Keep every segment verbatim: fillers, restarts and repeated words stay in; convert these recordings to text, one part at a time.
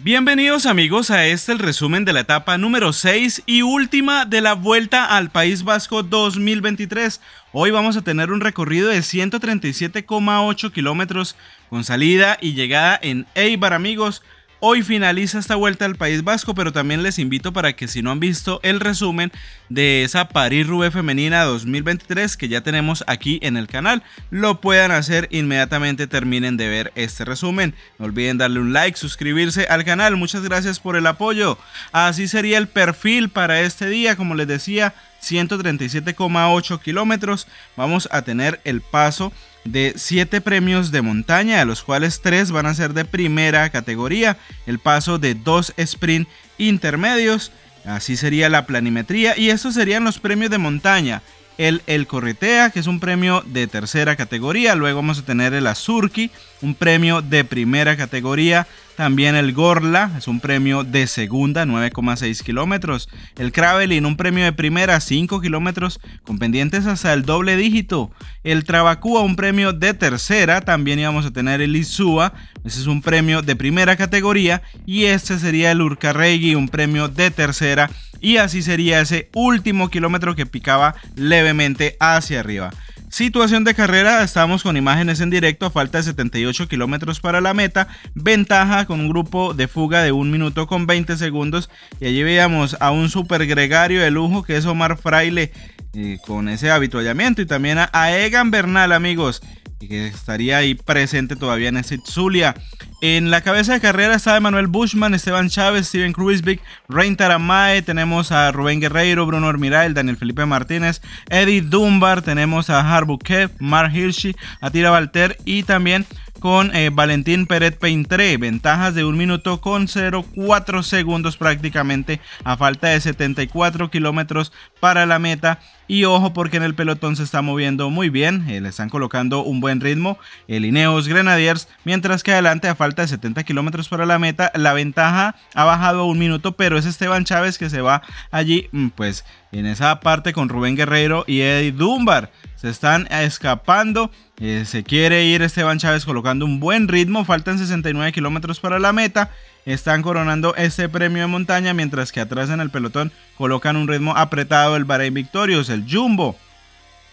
Bienvenidos amigos a este el resumen de la etapa número seis y última de la Vuelta al País Vasco dos mil veintitrés. Hoy vamos a tener un recorrido de ciento treinta y siete coma ocho kilómetros con salida y llegada en Eibar, amigos. Hoy finaliza esta Vuelta al País Vasco, pero también les invito para que si no han visto el resumen de esa Paris-Roubaix femenina dos mil veintitrés que ya tenemos aquí en el canal, lo puedan hacer inmediatamente terminen de ver este resumen. No olviden darle un like, suscribirse al canal, muchas gracias por el apoyo. Así sería el perfil para este día, como les decía, ciento treinta y siete coma ocho kilómetros. Vamos a tener el paso de siete premios de montaña, de los cuales tres van a ser de primera categoría, el paso de dos sprint intermedios, así sería la planimetría, y estos serían los premios de montaña. El, el Corretea, que es un premio de tercera categoría, luego vamos a tener el Azurki, un premio de primera categoría, también el Gorla, es un premio de segunda, nueve coma seis kilómetros, el Kravelin, un premio de primera, cinco kilómetros, con pendientes hasta el doble dígito, el Trabacúa, un premio de tercera, también íbamos a tener el Izúa, ese es un premio de primera categoría, y este sería el Urcarregui, un premio de tercera, y así sería ese último kilómetro que picaba levemente hacia arriba. Situación de carrera, estamos con imágenes en directo a falta de setenta y ocho kilómetros para la meta, ventaja con un grupo de fuga de un minuto con veinte segundos y allí veíamos a un super gregario de lujo que es Omar Fraile eh, con ese avituallamiento y también a, a Egan Bernal, amigos, que estaría ahí presente todavía en ese Itzulia. En la cabeza de carrera está Emmanuel Bushman, Esteban Chávez, Steven Kruisbig, Reyn Taramae, tenemos a Rubén Guerreiro, Bruno Armiral, Daniel Felipe Martínez, Eddie Dunbar, tenemos a Harbukev, Mark Hirschi, Atira Valter y también con eh, Valentín Peret-Peintre, ventajas de un minuto con cero cuatro segundos prácticamente a falta de setenta y cuatro kilómetros para la meta. Y ojo porque en el pelotón se está moviendo muy bien, eh, le están colocando un buen ritmo el Ineos Grenadiers, mientras que adelante a falta de setenta kilómetros para la meta la ventaja ha bajado a un minuto, pero es Esteban Chávez que se va allí pues en esa parte con Rubén Guerreiro y Eddie Dunbar. Se están escapando, eh, se quiere ir Esteban Chávez colocando un buen ritmo, faltan sesenta y nueve kilómetros para la meta, están coronando este premio de montaña, mientras que atrás en el pelotón colocan un ritmo apretado el Bahrein Victorious, el Jumbo.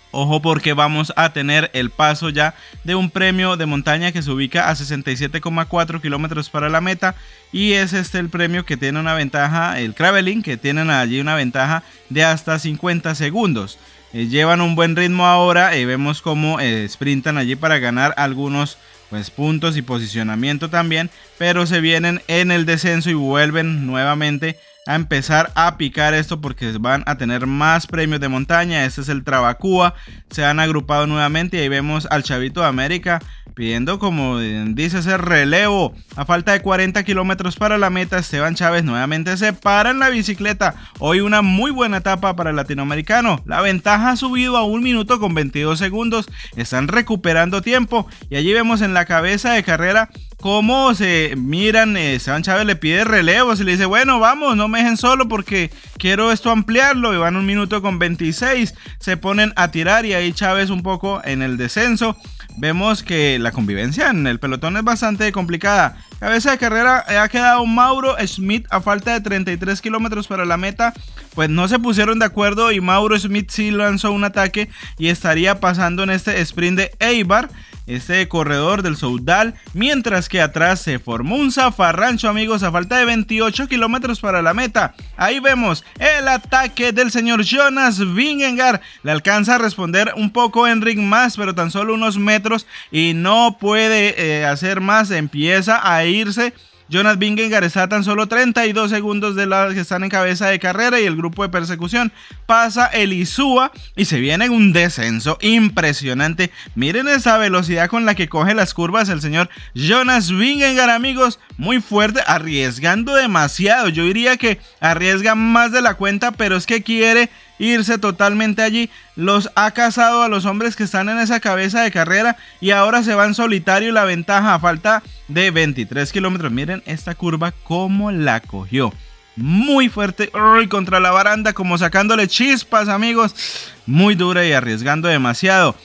Ojo porque vamos a tener el paso ya de un premio de montaña que se ubica a sesenta y siete coma cuatro kilómetros para la meta y es este el premio que tiene una ventaja, el Kravelin, que tienen allí una ventaja de hasta cincuenta segundos. Eh, llevan un buen ritmo ahora, eh, vemos cómo eh, sprintan allí para ganar algunos pues, puntos y posicionamiento también, pero se vienen en el descenso y vuelven nuevamente a empezar a picar esto porque van a tener más premios de montaña. Este es el Trabacúa, se han agrupado nuevamente y ahí vemos al Chavito de América pidiendo, como dice, ese relevo. A falta de cuarenta kilómetros para la meta, Esteban Chávez nuevamente se para en la bicicleta. Hoy una muy buena etapa para el latinoamericano. La ventaja ha subido a un minuto con veintidós segundos. Están recuperando tiempo. Y allí vemos en la cabeza de carrera cómo se miran. Esteban Chávez le pide relevos y le dice, bueno, vamos, no me dejen solo porque quiero esto ampliarlo. Y van un minuto con veintiséis. Se ponen a tirar y ahí Chávez un poco en el descenso. Vemos que la convivencia en el pelotón es bastante complicada. Cabeza de carrera ha quedado Mauro Smith a falta de treinta y tres kilómetros para la meta. Pues no se pusieron de acuerdo y Mauro Smith sí lanzó un ataque y estaría pasando en este sprint de Eibar, este corredor del Soudal, mientras que atrás se formó un zafarrancho, amigos, a falta de veintiocho kilómetros para la meta. Ahí vemos el ataque del señor Jonas Vingegaard, le alcanza a responder un poco Enric Mas, pero tan solo unos metros y no puede eh, hacer más, empieza a irse. Jonas Vingegaard está tan solo treinta y dos segundos de las que están en cabeza de carrera y el grupo de persecución pasa el Izúa y se viene un descenso impresionante. Miren esa velocidad con la que coge las curvas el señor Jonas Vingegaard, amigos, muy fuerte, arriesgando demasiado. Yo diría que arriesga más de la cuenta, pero es que quiere irse totalmente allí, los ha cazado a los hombres que están en esa cabeza de carrera y ahora se van solitario. La ventaja a falta de veintitrés kilómetros, miren esta curva como la cogió, muy fuerte, uy, contra la baranda como sacándole chispas, amigos, muy dura y arriesgando demasiado.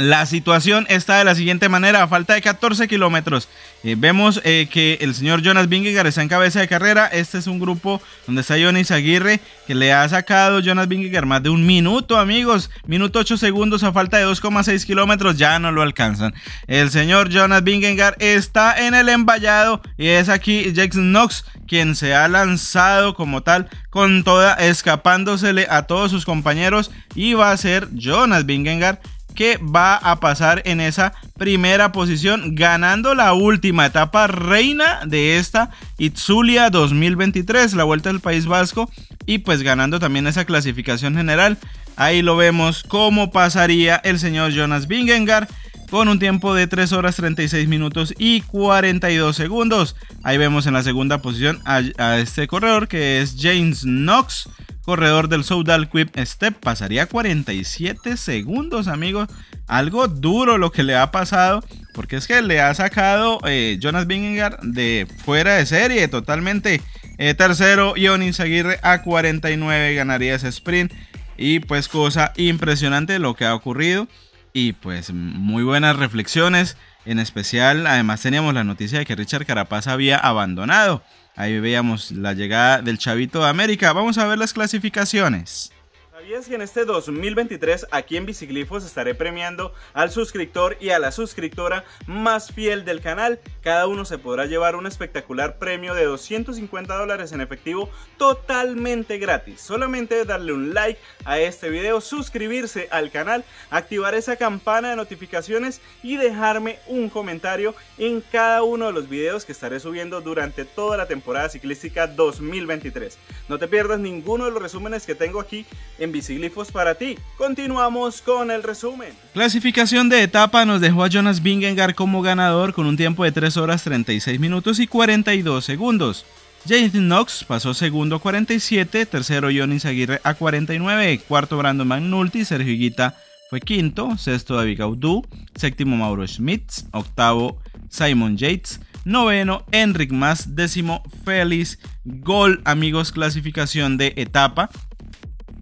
La situación está de la siguiente manera. A falta de catorce kilómetros. Eh, vemos eh, que el señor Jonas Vingegaard está en cabeza de carrera. Este es un grupo donde está Ion Izagirre, que le ha sacado Jonas Vingegaard más de un minuto, amigos. Minuto ocho segundos a falta de dos coma seis kilómetros. Ya no lo alcanzan. El señor Jonas Vingegaard está en el emballado. Y es aquí James Knox quien se ha lanzado como tal con toda, escapándosele a todos sus compañeros. Y va a ser Jonas Vingegaard que va a pasar en esa primera posición, ganando la última etapa reina de esta Itzulia dos mil veintitrés, la Vuelta al País Vasco, y pues ganando también esa clasificación general. Ahí lo vemos cómo pasaría el señor Jonas Vingegaard con un tiempo de tres horas treinta y seis minutos y cuarenta y dos segundos. Ahí vemos en la segunda posición a, a este corredor que es James Knox, corredor del Soudal Quick-Step. Pasaría cuarenta y siete segundos, amigos. Algo duro lo que le ha pasado, porque es que le ha sacado eh, Jonas Vingegaard de fuera de serie totalmente. Eh, tercero, Ion Izagirre a cuarenta y nueve, ganaría ese sprint. Y pues cosa impresionante lo que ha ocurrido. Y pues muy buenas reflexiones. En especial, además teníamos la noticia de que Richard Carapaz había abandonado. Ahí veíamos la llegada del Chavito de América. Vamos a ver las clasificaciones. ¿Sabías que en este dos mil veintitrés aquí en BiciGlifos estaré premiando al suscriptor y a la suscriptora más fiel del canal? Cada uno se podrá llevar un espectacular premio de doscientos cincuenta dólares en efectivo totalmente gratis. Solamente darle un like a este video, suscribirse al canal, activar esa campana de notificaciones y dejarme un comentario en cada uno de los videos que estaré subiendo durante toda la temporada ciclística dos mil veintitrés. No te pierdas ninguno de los resúmenes que tengo aquí en BiciGlifos para ti. Continuamos con el resumen. Clasificación de etapa nos dejó a Jonas Vingegaard como ganador con un tiempo de tres horas treinta y seis minutos y cuarenta y dos segundos. James Knox pasó segundo a cuarenta y siete, tercero Ion Izagirre a cuarenta y nueve, cuarto Brandon McNulty, Sergio Higuita fue quinto, sexto David Gaudú, séptimo Mauro Smith, octavo Simon Yates, noveno Enric Mas, décimo Félix Gall. Amigos, clasificación de etapa.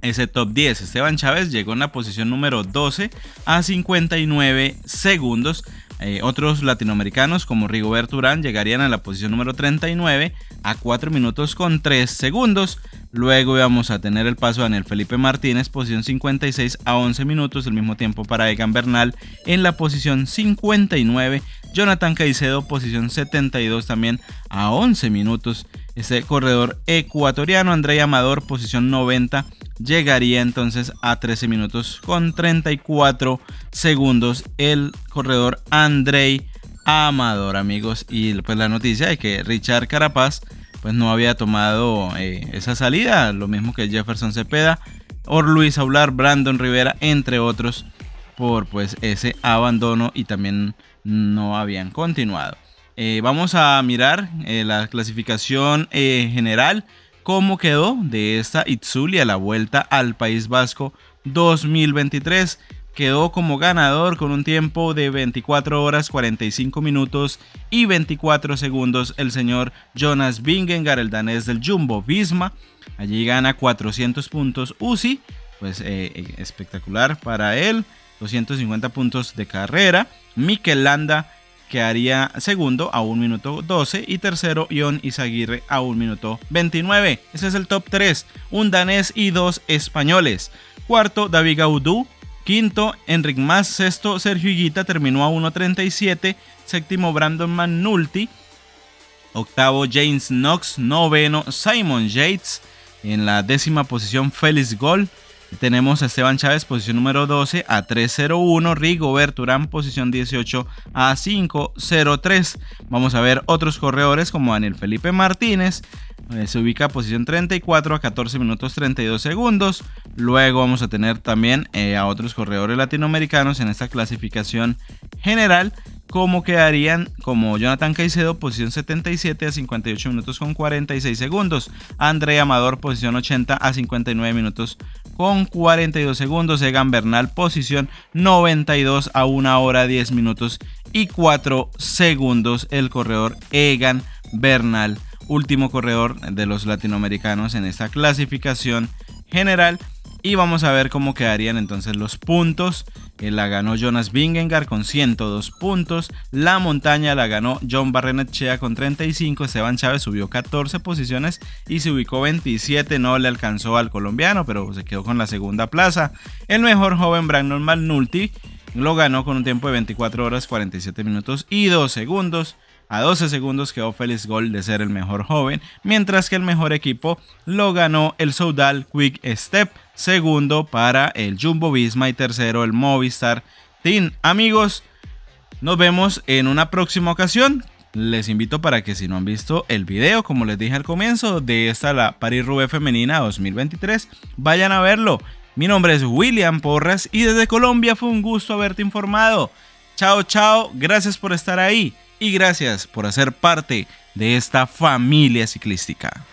Ese top diez, Esteban Chávez llegó en la posición número doce a cincuenta y nueve segundos. Eh, otros latinoamericanos como Rigoberto Urán llegarían a la posición número treinta y nueve a cuatro minutos con tres segundos. Luego íbamos a tener el paso de Daniel Felipe Martínez, posición cincuenta y seis a once minutos, el mismo tiempo para Egan Bernal en la posición cincuenta y nueve. Jonathan Caicedo, posición setenta y dos también a once minutos. Este corredor ecuatoriano, Andrey Amador, posición noventa, llegaría entonces a trece minutos con treinta y cuatro segundos el corredor Andrey Amador, amigos. Y pues la noticia de que Richard Carapaz pues no había tomado eh, esa salida, lo mismo que Jefferson Cepeda, Orluis Aular, Brandon Rivera, entre otros, por pues ese abandono y también no habían continuado. Eh, vamos a mirar eh, la clasificación eh, general, cómo quedó de esta Itzulia, la Vuelta al País Vasco dos mil veintitrés. Quedó como ganador con un tiempo de veinticuatro horas cuarenta y cinco minutos y veinticuatro segundos el señor Jonas Vingegaard, el danés del Jumbo Visma. Allí gana cuatrocientos puntos U C I, pues eh, espectacular para él, doscientos cincuenta puntos de carrera. Mikel Landa quedaría segundo a un minuto doce y tercero Ion Izagirre a un minuto veintinueve. Ese es el top tres, un danés y dos españoles. Cuarto, David Gaudú. Quinto, Enric Mas. Sexto, Sergio Higuita, terminó a uno treinta y siete. Séptimo, Brandon McNulty. Octavo, James Knox. Noveno, Simon Yates. En la décima posición, Félix Gall. Tenemos a Esteban Chávez, posición número doce a tres cero uno, Rigoberto Urán, posición dieciocho a cinco cero tres. Vamos a ver otros corredores como Daniel Felipe Martínez, eh, se ubica a posición treinta y cuatro a catorce minutos treinta y dos segundos. Luego vamos a tener también eh, a otros corredores latinoamericanos en esta clasificación general, como quedarían como Jonathan Caicedo, posición setenta y siete a cincuenta y ocho minutos con cuarenta y seis segundos. Andrey Amador, posición ochenta a cincuenta y nueve minutos con cuarenta y dos segundos. Egan Bernal, posición noventa y dos a una hora diez minutos y cuatro segundos. El corredor Egan Bernal, último corredor de los latinoamericanos en esta clasificación general. Y vamos a ver cómo quedarían entonces los puntos. La ganó Jonas Vingegaard con ciento dos puntos. La montaña la ganó Jon Barrenechea con treinta y cinco. Esteban Chávez subió catorce posiciones y se ubicó veintisiete. No le alcanzó al colombiano, pero se quedó con la segunda plaza. El mejor joven, Brandon McNulty, lo ganó con un tiempo de veinticuatro horas, cuarenta y siete minutos y dos segundos. A doce segundos quedó Félix Gall de ser el mejor joven, mientras que el mejor equipo lo ganó el Soudal Quick-Step, segundo para el Jumbo Visma y tercero el Movistar Team. Amigos, nos vemos en una próxima ocasión. Les invito para que, si no han visto el video, como les dije al comienzo, de esta la Paris-Roubaix femenina dos mil veintitrés, vayan a verlo. Mi nombre es William Porras y desde Colombia fue un gusto haberte informado. Chao, chao, gracias por estar ahí. Y gracias por hacer parte de esta familia ciclística.